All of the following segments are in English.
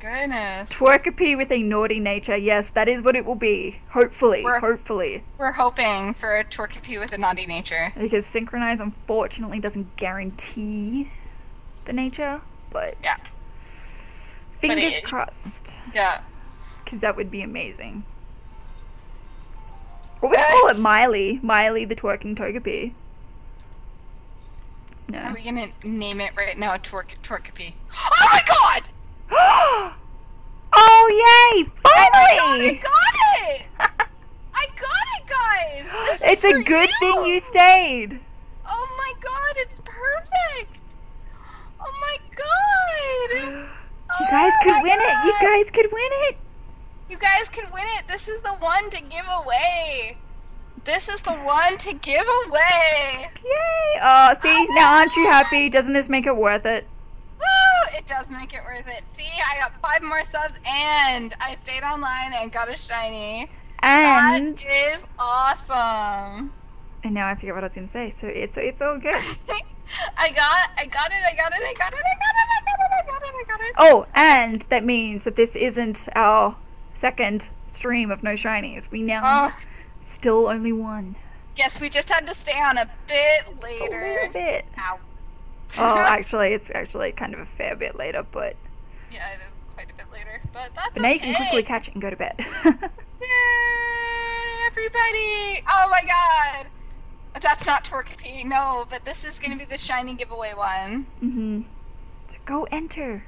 Goodness. Togepi with a naughty nature. Yes, that is what it will be. Hopefully. We're hoping for a Togepi with a naughty nature. Because Synchronize, unfortunately, doesn't guarantee the nature, but yeah. Fingers crossed. Yeah. Because that would be amazing. What would we call it? Miley. Miley the twerking Togepi. No. Are we going to name it right now? Togepi. Oh my god! Oh yay! Finally! Oh my God, I got it! I got it, guys! This is a good thing you stayed! Oh my god, it's perfect! Oh my god! You guys could win it! You guys could win it! You guys could win it! This is the one to give away! This is the one to give away! Yay! Oh, see? Now aren't you happy? Doesn't this make it worth it? It does make it worth it. See, I got 5 more subs and I stayed online and got a shiny. And that is awesome. And now I forget what I was gonna say, so it's all good. I got it. Oh, and that means that this isn't our second stream of no shinies. We now still only 1. Yes, we just had to stay on a bit later. A little bit. Ow. Oh, actually, it's actually kind of a fair bit later, but... Yeah, it is quite a bit later, but that's okay. Now you can quickly catch it and go to bed. Yay, everybody! Oh my god! That's not Torkoal, no, but this is going to be the shiny giveaway one. Mm-hmm. So go enter.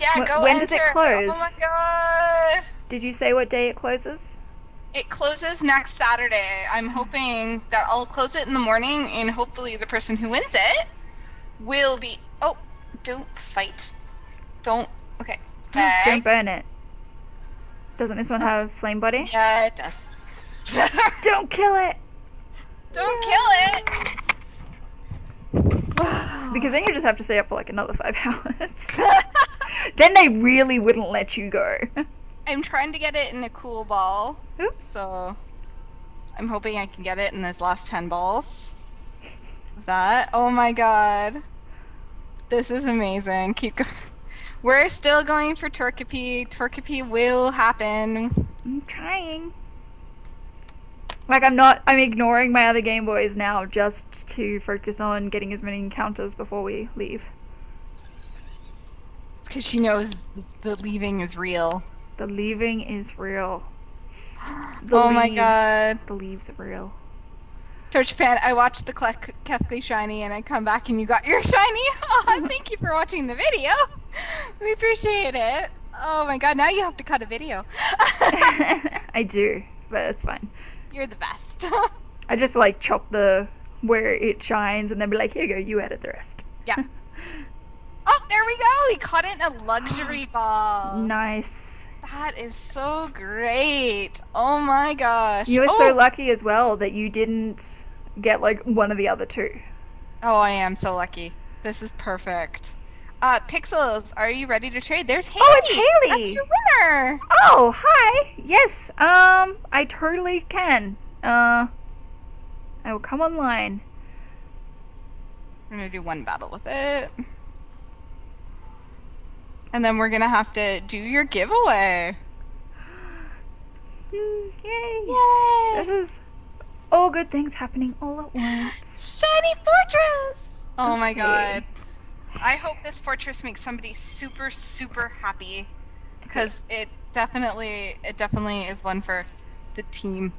Yeah, go enter. When does it close? Oh my god! Did you say what day it closes? It closes next Saturday. I'm hoping that I'll close it in the morning, and hopefully the person who wins it... will be don't fight. Don't don't burn it. Doesn't this one have flame body? Yeah, it does. Don't kill it. Don't kill it. Because then you just have to stay up for like another 5 hours. Then they really wouldn't let you go. I'm trying to get it in a cool ball. Oops. So I'm hoping I can get it in those last 10 balls. That oh my god, this is amazing. Keep going. We're still going for Togepi. Togepi will happen. I'm trying. Like I'm ignoring my other Game Boys now just to focus on getting as many encounters before we leave. It's because she knows the leaving is real. The leaving is real. Oh my god, the leaves are real. Church fan, I watched the Kefka shiny and I come back and you got your shiny. Oh, thank you for watching the video. We appreciate it. Oh my god, now you have to cut a video. I do, but it's fine. You're the best. I just like chop where it shines and then be like, here you go, you edit the rest. Yeah. Oh, there we go. We caught it in a luxury ball. Nice. That is so great. Oh my gosh. You were so lucky as well that you didn't get like one of the other two. Oh, I am so lucky. This is perfect. Pixels, are you ready to trade? There's Haley. Oh, it's Haley. That's your winner. Oh, hi. Yes. I totally can. I will come online. We're going to do one battle with it. And then we're going to have to do your giveaway. Yay. Yay. This is all good things happening all at once. Shiny Fortress! Oh my god. I hope this Fortress makes somebody super, super happy. Because it definitely is one for the team.